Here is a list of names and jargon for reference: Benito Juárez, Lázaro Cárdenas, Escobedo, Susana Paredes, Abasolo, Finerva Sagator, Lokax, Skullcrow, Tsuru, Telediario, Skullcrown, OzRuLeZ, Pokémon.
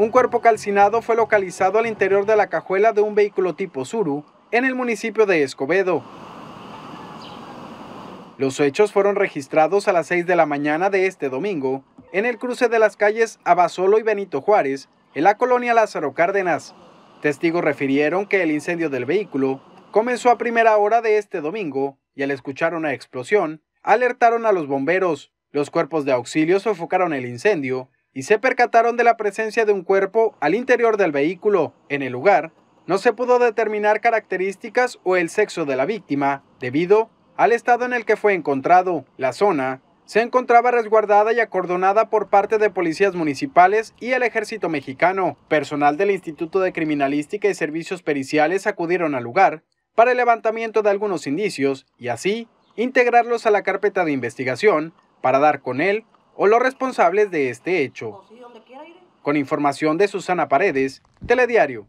Un cuerpo calcinado fue localizado al interior de la cajuela de un vehículo tipo Tsuru en el municipio de Escobedo. Los hechos fueron registrados a las 6 de la mañana de este domingo en el cruce de las calles Abasolo y Benito Juárez, en la colonia Lázaro Cárdenas. Testigos refirieron que el incendio del vehículo comenzó a primera hora de este domingo y al escuchar una explosión, alertaron a los bomberos. Los cuerpos de auxilio sofocaron el incendio y se percataron de la presencia de un cuerpo al interior del vehículo. En el lugar, no se pudo determinar características o el sexo de la víctima debido al estado en el que fue encontrado. La zona se encontraba resguardada y acordonada por parte de policías municipales y el Ejército Mexicano. Personal del Instituto de Criminalística y Servicios Periciales acudieron al lugar para el levantamiento de algunos indicios y así integrarlos a la carpeta de investigación para dar con él o los responsables de este hecho. Con información de Susana Paredes, Telediario.